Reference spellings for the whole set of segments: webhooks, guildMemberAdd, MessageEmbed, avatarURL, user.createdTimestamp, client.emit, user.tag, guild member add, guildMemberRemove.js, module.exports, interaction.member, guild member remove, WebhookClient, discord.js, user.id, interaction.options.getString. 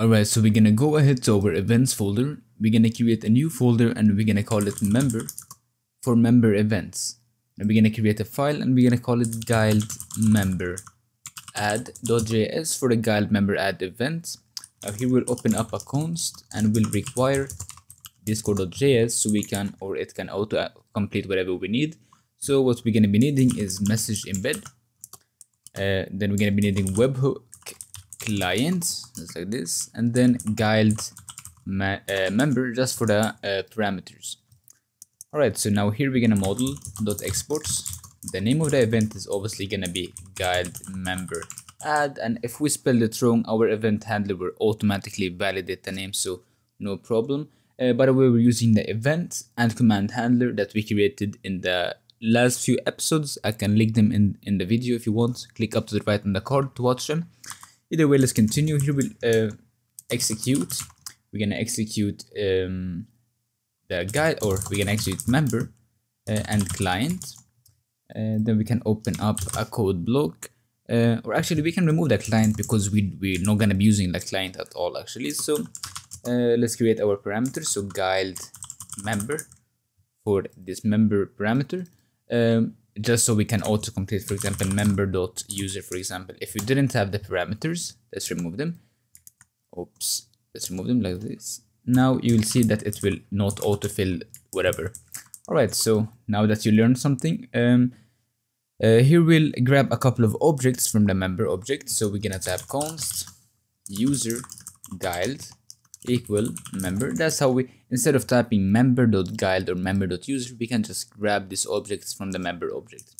Alright, so we're gonna go ahead to our events folder. We're gonna create a new folder and we're gonna call it member for member events. And we're gonna create a file and we're gonna call it guildMemberAdd.js for the guildMemberAdd event. Now here we'll open up a const and we'll require discord.js so we can, or it can auto complete whatever we need. So what we're gonna be needing is MessageEmbed. Then we're gonna be needing WebhookClient, just like this, and then guild member just for the parameters. Alright, so now here we're gonna module.exports. The name of the event is obviously gonna be guild member add, and if we spell it wrong, our event handler will automatically validate the name, so no problem. By the way, we're using the event and command handler that we created in the last few episodes. I can link them in the video if you want. Click up to the right on the card to watch them. Either way, let's continue. Here we'll execute. We're gonna execute the guide, or we can execute member and client. Then we can open up a code block, or actually we can remove the client because we're not gonna be using the client at all actually. So let's create our parameters. So guild member for this member parameter, just so we can auto complete, for example, member.user, for example. If you didn't have the parameters, let's remove them. Oops, let's remove them like this. Now you will see that it will not autofill whatever. Alright, so now that you learned something, here we'll grab a couple of objects from the member object. So we're gonna type const user guild equal member. That's how we, instead of typing member.guild or member.user, we can just grab these objects from the member object.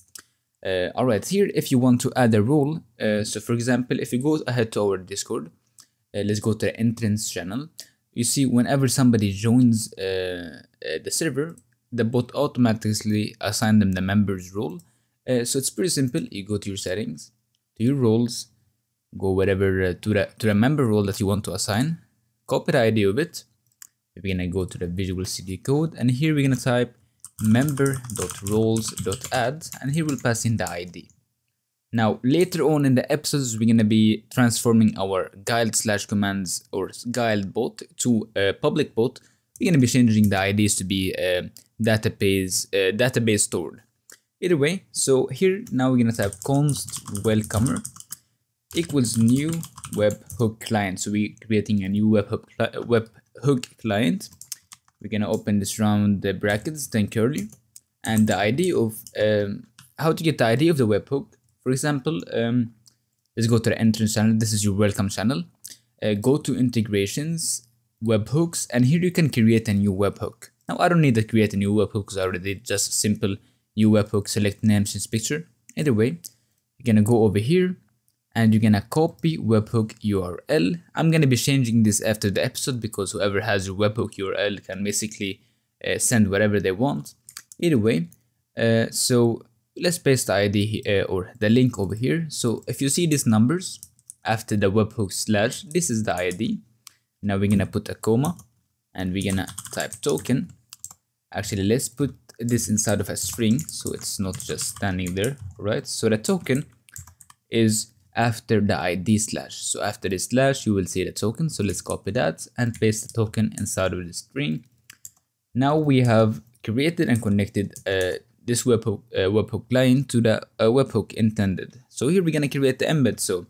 Alright, here if you want to add a rule, so for example, if you go ahead to our Discord, let's go to the entrance channel. You see, whenever somebody joins the server, the bot automatically assigns them the members role. So it's pretty simple. You go to your settings, to your roles, go wherever to the member role that you want to assign, copy the ID of it. We're gonna go to the Visual CD code, and here we're gonna type member.roles.add, and here we'll pass in the ID. Now later on in the episodes, we're gonna be transforming our guild/commands or guild bot to a public bot. We're gonna be changing the IDs to be database stored. Either way, so here now we're gonna type const welcomer equals new webhook client. So we're creating a new webhook client. We're gonna open this round the brackets, then curly, and the ID of how to get the ID of the webhook. For example, let's go to the entrance channel. This is your welcome channel. Go to integrations, webhooks, and here you can create a new webhook. Now I don't need to create a new webhook because I already did just simple new webhook, select name since picture. Either way, you're gonna go over here and you're gonna copy webhook URL. I'm gonna be changing this after the episode because whoever has your webhook URL can basically send whatever they want. Either way, so let's paste the ID or the link over here. So if you see these numbers after the webhook slash, this is the ID. Now we're gonna put a comma and we're gonna type token. Actually, let's put this inside of a string so it's not just standing there, right? So the token is after the ID slash. So after this slash, you will see the token. So let's copy that and paste the token inside of the string. Now we have created and connected this webhook, webhook client to the webhook intended. So here we're gonna create the embed. So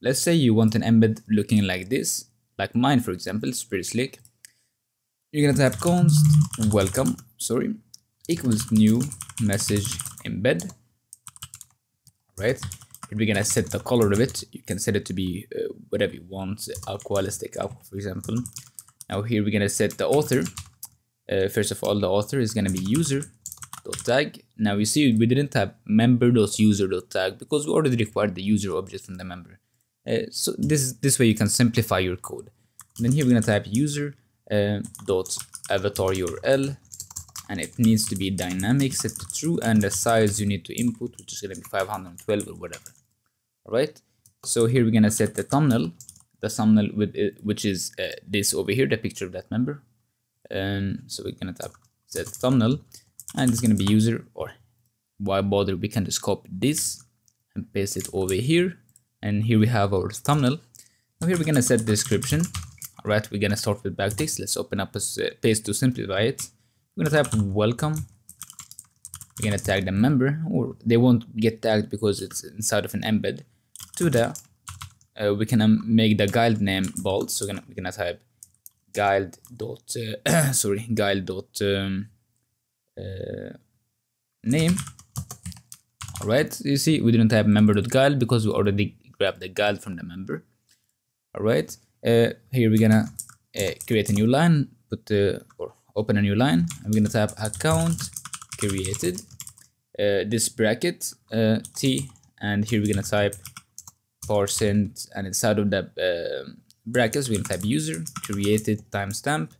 let's say you want an embed looking like this, like mine for example. It's pretty slick. You're gonna type const welcome, sorry, equals new message embed. Right? Here we're gonna set the color of it. You can set it to be whatever you want, aqua, let's take aqua for example. Now here we're gonna set the author. First of all, the author is gonna be user.tag. Now you see we didn't type member.user.tag because we already required the user object from the member. So this way you can simplify your code. And then here we're gonna type user dot avatarURL, and it needs to be dynamic, set to true, and the size you need to input, which is gonna be 512 or whatever. All right. So here we're gonna set the thumbnail, with it, which is this over here, the picture of that member. So we're gonna type set thumbnail. And it's gonna be user, or why bother, we can just copy this and paste it over here, and here we have our thumbnail. Now here we're going to set description. All right, we're going to start with backticks. Let's open up a page to simplify it. We're going to type welcome. We're going to tag the member, or they won't get tagged because it's inside of an embed. To the, we can make the guild name bold. So we're going to type guild dot, sorry, guild dot name. All right, you see, we didn't type member.guild because we already grabbed the guild from the member. All right, here we're gonna create a new line, put or open a new line. I'm gonna type account created, this bracket T, and here we're gonna type %, and inside of that brackets we're gonna type user created timestamp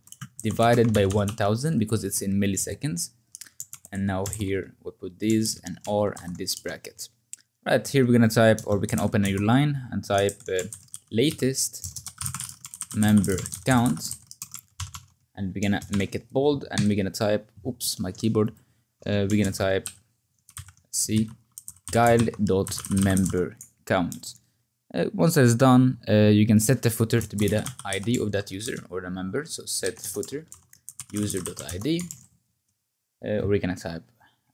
divided by 1000 because it's in milliseconds. And now here we put this and R and this bracket. Right here we're gonna type, or we can open a new line and type latest member count, and we're gonna make it bold, and we're gonna type, oops, my keyboard, we're gonna type C guild.memberCount. Once that's done, you can set the footer to be the ID of that user or the member. So set footer user.id. We're gonna type,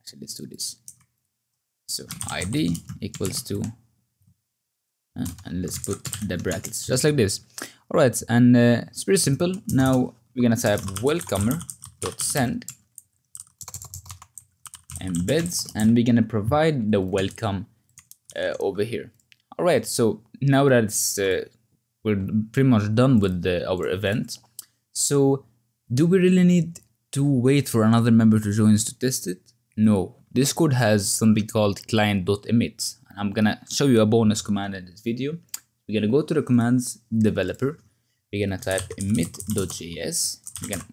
actually let's do this, so id equals to and let's put the brackets just like this. All right, and it's pretty simple. Now we're gonna type welcomer.send embeds, and we're gonna provide the welcome over here. All right, so now that it's we're pretty much done with our event. So do we really need to wait for another member to join us to test it? No, Discord has something called client.emit, and I'm gonna show you a bonus command in this video. We're gonna go to the commands developer, we're gonna type emit.js, we're gonna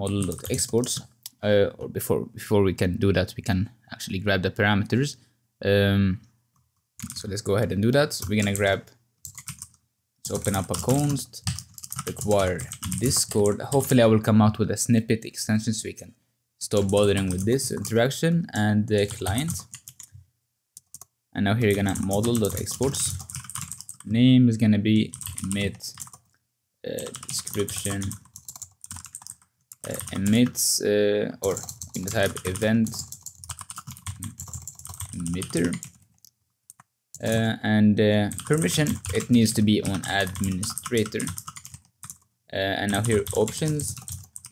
module.exports, or before we can do that, we can actually grab the parameters. So let's go ahead and do that. So we're gonna grab, let's open up a const require Discord. Hopefully I will come out with a snippet extension so we can stop bothering with this interaction and the client. And now here you're gonna module.exports, name is gonna be emit, description emits, or in the type event emitter, and permission, it needs to be on administrator. And now here options,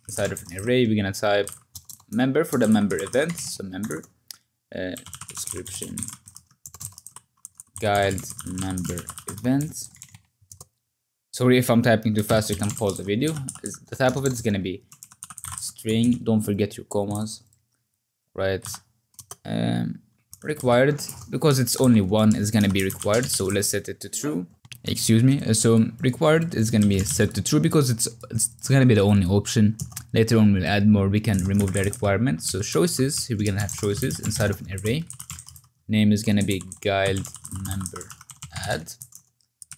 inside of an array we're gonna type member for the member event. So member description guild member event. Sorry if I'm typing too fast, you can pause the video. The type of it is gonna be string, don't forget your commas, right? Required, because it's only one, is gonna be required, so let's set it to true. Excuse me, so required is going to be set to true because it's going to be the only option. Later on we'll add more, we can remove the requirement. So choices, here we're going to have choices inside of an array. Name is going to be guild member add,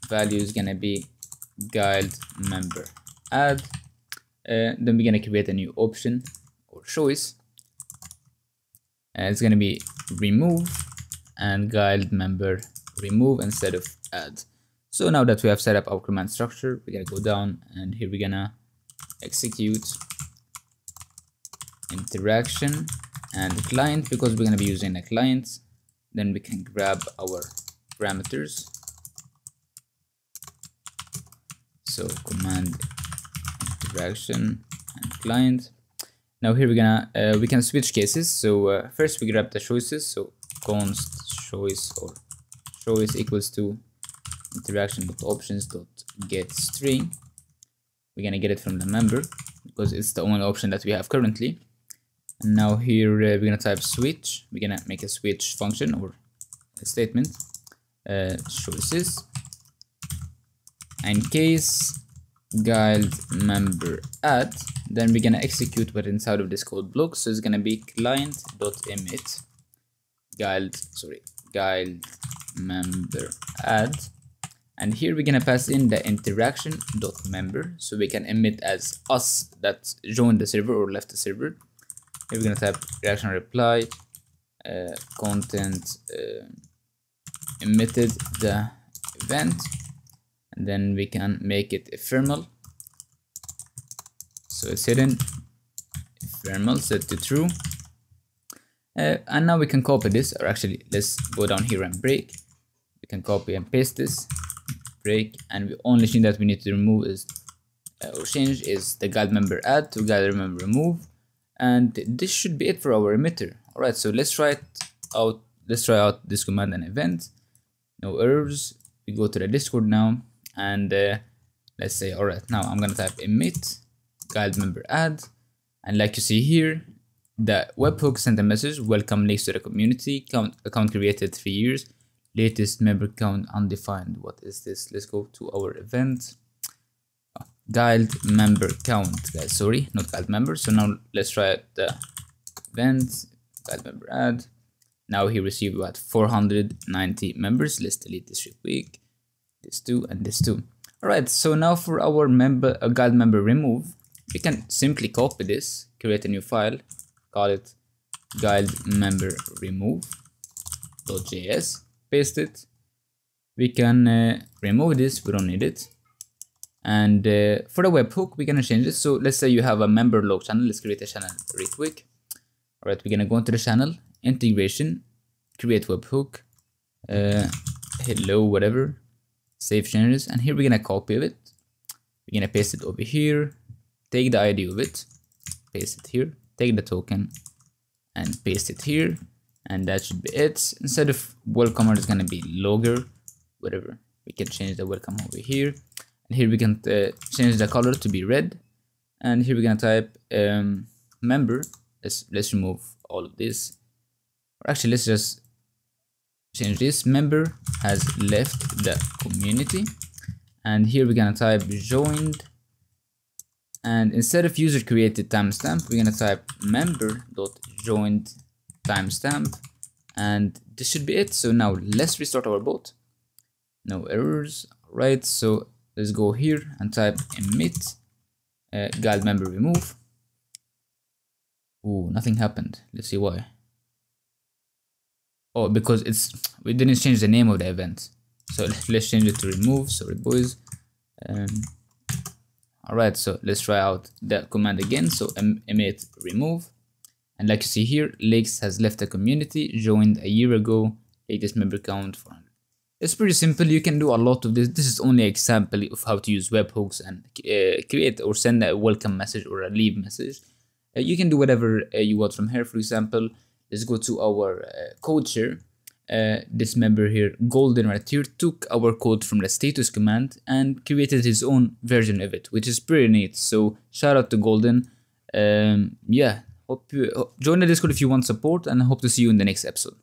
value is going to be guild member add, then we're going to create a new option or choice, it's going to be remove, and guild member remove instead of add. So now that we have set up our command structure, we're gonna go down, and here we're gonna execute interaction and client because we're gonna be using a client. Then we can grab our parameters. So command interaction and client. Now here we're gonna we can switch cases. So first we grab the choices. So const choice or choice equals to interaction.options.getString. We're gonna get it from the member because it's the only option that we have currently. And now here we're gonna type switch, we're gonna make a switch function or a statement, choices, and case guild member add. Then we're gonna execute what inside of this code block, so it's gonna be client.emit guild member add. And here we're gonna pass in the interaction.member so we can emit as us that joined the server or left the server. Here we're gonna type reaction reply content emitted the event, and then we can make it ephemeral. So it's hidden ephemeral, set to true. And now we can copy this, or actually let's go down here and break. We can copy and paste this, break, and the only thing that we need to remove is or change is the guild member add to guild member remove, and this should be it for our emitter. Alright, so let's try it out. Let's try out this command and event. No errors. We go to the Discord now, and let's say, alright, now I'm gonna type emit guild member add, and like you see here, the webhook sent a message: welcome links to the community, account created 3 years, latest member count undefined. What is this? Let's go to our event. Guild member count, guys, sorry, not guild member. So now let's try the event guild member add. Now he received about 490 members. Let's delete this real quick, this two and this two. All right, so now for our member guild member remove, we can simply copy this, create a new file, call it guildMemberRemove.js, paste it. We can remove this, we don't need it. And for the webhook, we're gonna change it. So let's say you have a member log channel. Let's create a channel real quick. All right, we're gonna go into the channel, integration, create webhook, hello, whatever, save changes. And here we're gonna copy it. We're gonna paste it over here, take the ID of it, paste it here, take the token and paste it here. And that should be it. Instead of welcomer, it's gonna be logger, whatever. We can change the welcome over here. Here we can change the color to be red, and here we're gonna type member. Let's remove all of this, or actually let's just change this. Member has left the community, and here we're gonna type joined, and instead of user created timestamp, we're gonna type member.joined timestamp, and this should be it. So now let's restart our bot. No errors. All right, so let's go here and type emit guild member remove. Oh, nothing happened. Let's see why. Oh, because we didn't change the name of the event. So let's change it to remove. Sorry, boys. All right, so let's try out the command again. So emit remove, and like you see here, Lakes has left the community, joined a year ago, latest member count 400. It's pretty simple. You can do a lot of this. This is only an example of how to use webhooks and create or send a welcome message or a leave message. You can do whatever you want from here. For example, let's go to our code share. This member here, Golden right here, took our code from the status command and created his own version of it, which is pretty neat. So shout out to Golden. Yeah, hope you join the Discord if you want support, and I hope to see you in the next episode.